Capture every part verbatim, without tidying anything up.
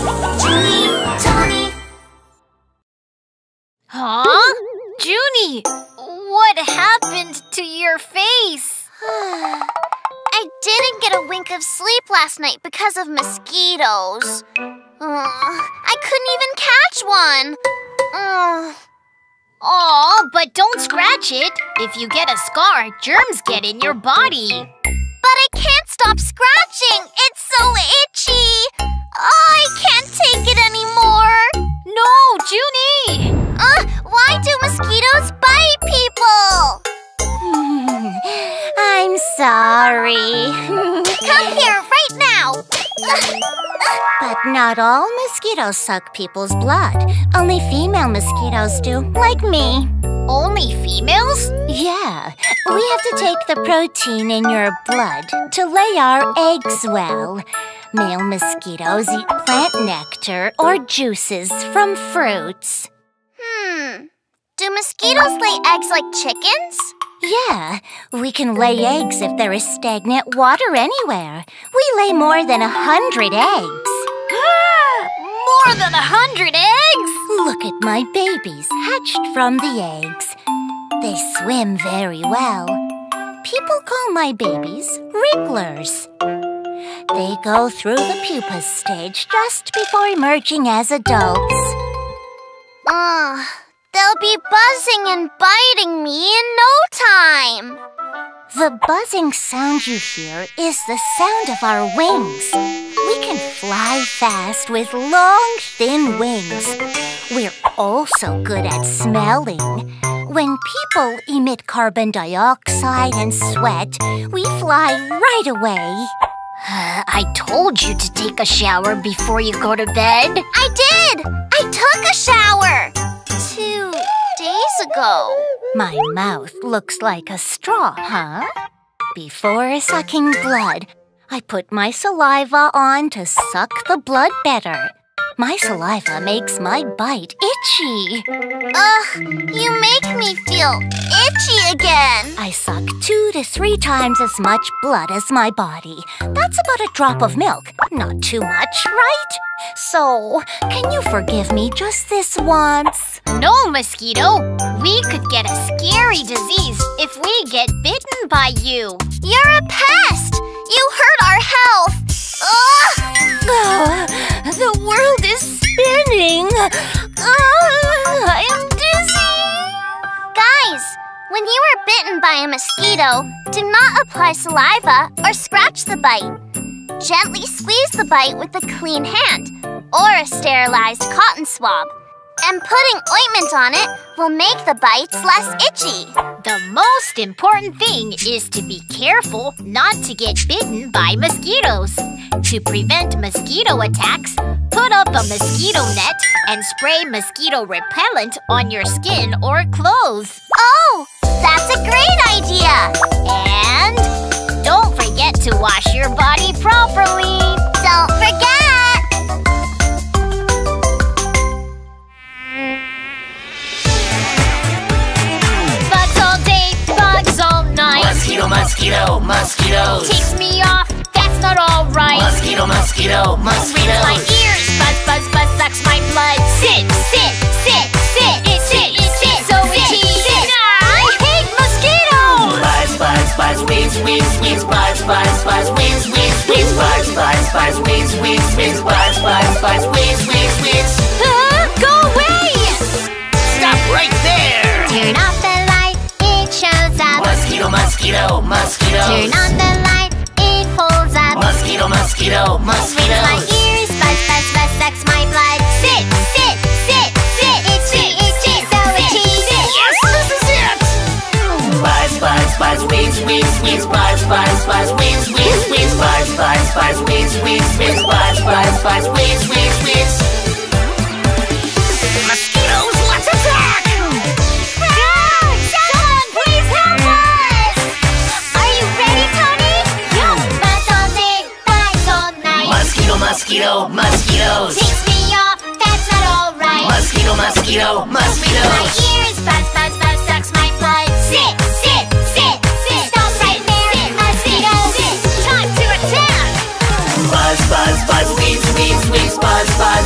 JunyTony. Huh? Juny, what happened to your face? I didn't get a wink of sleep last night because of mosquitoes. Uh, I couldn't even catch one. Uh. Aw, but don't scratch it. If you get a scar, germs get in your body. But I can't stop scratching. It's so itchy. Oh, I can't take it anymore. No, Juny. Uh, why do mosquitoes bite people? I'm sorry. Come here right now. But not all mosquitoes suck people's blood. Only female mosquitoes do, like me. Only females? Yeah. We have to take the protein in your blood to lay our eggs well. Male mosquitoes eat plant nectar or juices from fruits. Hmm. Do mosquitoes lay eggs like chickens? Yeah, we can lay eggs if there is stagnant water anywhere. We lay more than a hundred eggs. More than a hundred eggs? Look at my babies hatched from the eggs. They swim very well. People call my babies wrigglers. They go through the pupa stage just before emerging as adults. Ugh. They'll be buzzing and biting me in no time. The buzzing sound you hear is the sound of our wings. We can fly fast with long, thin wings. We're also good at smelling. When people emit carbon dioxide and sweat, we fly right away. Uh, I told you to take a shower before you go to bed. I did! I took a shower! Two days ago. My mouth looks like a straw, huh? Before sucking blood, I put my saliva on to suck the blood better. My saliva makes my bite itchy. Ugh, you make me feel itchy again. I suck two to three times as much blood as my body. That's about a drop of milk. Not too much, right? So, can you forgive me just this once? No, mosquito. We could get a scary disease if we get bitten by you. You're a pest. You hurt our health. Ugh! Oh, the world is spinning. Oh, I'm dizzy. Guys, when you are bitten by a mosquito, do not apply saliva or scratch the bite. Gently squeeze the bite with a clean hand or a sterilized cotton swab. And putting ointment on it will make the bites less itchy. The most important thing is to be careful not to get bitten by mosquitoes. To prevent mosquito attacks, put up a mosquito net and spray mosquito repellent on your skin or clothes. Oh, that's a great idea! And don't forget to wash your body properly. Don't forget! Mosquito, mosquito, mosquitoes. Takes me off, that's not alright. Mosquito, mosquito, mosquitoes. Rings my ears, buzz, buzz, buzz, sucks my blood. Sit, sit, sit, sit, it's sit, it's sit, so itchy. I hate mosquitoes. Buzz, buzz, buzz, whiz, whiz, whiz, buzz, buzz, buzz, whiz, whiz, whiz, buzz, buzz, buzz, whiz, whiz, whiz, buzz, buzz, buzz, whiz, whiz, whiz. Uh, go away! Stop right there! Turn off the light, it shows up. Mosquito, mosquito, mosquitoes. Turn on the light, it holds up. Mosquito, mosquito, mosquitoes. Rings my ears, buzz, buzz, buzz, sucks my blood. Sit, sit, sit, sit, itchy, itchy, so itchy, sit. Yes, this is it! Buzz, buzz, buzz, whiz, whiz, whiz, buzz, buzz, buzz, whiz, whiz, whiz, buzz, buzz, buzz, whiz, whiz, whiz, buzz, buzz, buzz, whiz, whiz, whiz. Mosquitoes, let's attack! Mosquito, mosquitoes. Takes me off, that's not alright. Mosquito, mosquito, mosquitoes. Rings my ears, buzz, buzz, buzz, sucks my blood. Sit, sit, sit, sit. Stop right there, mosquitoes. Time to attack. Buzz, buzz, buzz, whiz, whiz, whiz, buzz, buzz.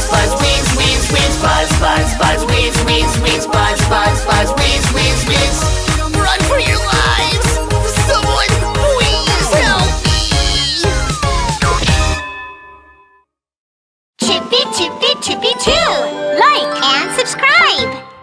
to be two. Like and subscribe.